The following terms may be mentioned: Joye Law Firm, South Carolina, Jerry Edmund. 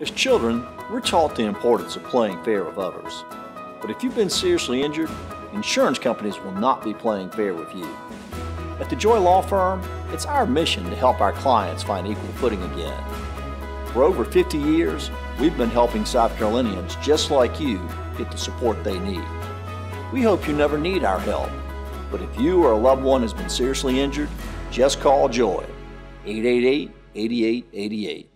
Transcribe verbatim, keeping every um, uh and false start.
As children, we're taught the importance of playing fair with others. But if you've been seriously injured, insurance companies will not be playing fair with you. At the Joye Law Firm, it's our mission to help our clients find equal footing again. For over fifty years, we've been helping South Carolinians just like you get the support they need. We hope you never need our help, but if you or a loved one has been seriously injured, just call Joye, eight eight eight, eight eight eight eight.